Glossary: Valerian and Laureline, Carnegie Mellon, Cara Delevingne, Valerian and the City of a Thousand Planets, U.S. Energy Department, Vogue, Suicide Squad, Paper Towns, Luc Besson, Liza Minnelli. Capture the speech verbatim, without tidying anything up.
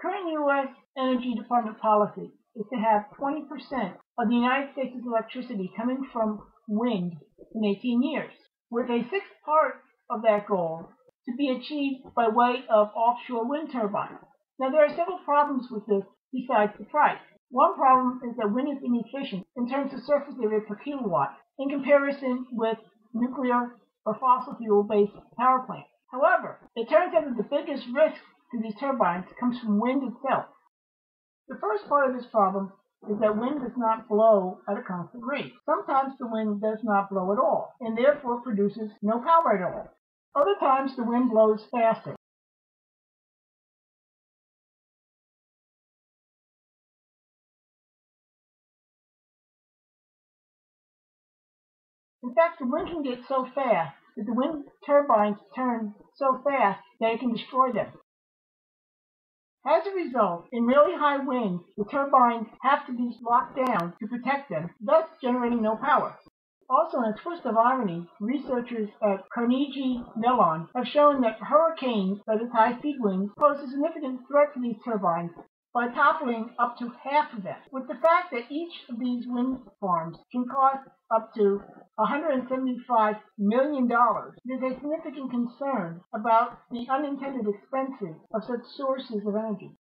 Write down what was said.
Current U S Energy Department policy is to have twenty percent of the United States' electricity coming from wind in eighteen years, with a sixth part of that goal to be achieved by way of offshore wind turbines. Now, there are several problems with this besides the price. One problem is that wind is inefficient in terms of surface area per kilowatt in comparison with nuclear or fossil fuel-based power plants. However, it turns out that the biggest risk to these turbines comes from wind itself. The first part of this problem is that wind does not blow at a constant rate. Sometimes the wind does not blow at all, and therefore produces no power at all. Other times the wind blows faster. In fact, the wind can get so fast that the wind turbines turn so fast that it can destroy them. As a result, in really high winds, the turbines have to be locked down to protect them, thus generating no power. Also, in a twist of irony, researchers at Carnegie Mellon have shown that hurricanes, that is high-speed winds, pose a significant threat to these turbines by toppling up to half of them, with the fact that each of these wind farms can cost up to one hundred seventy-five million dollars. There's a significant concern about the unintended expenses of such sources of energy.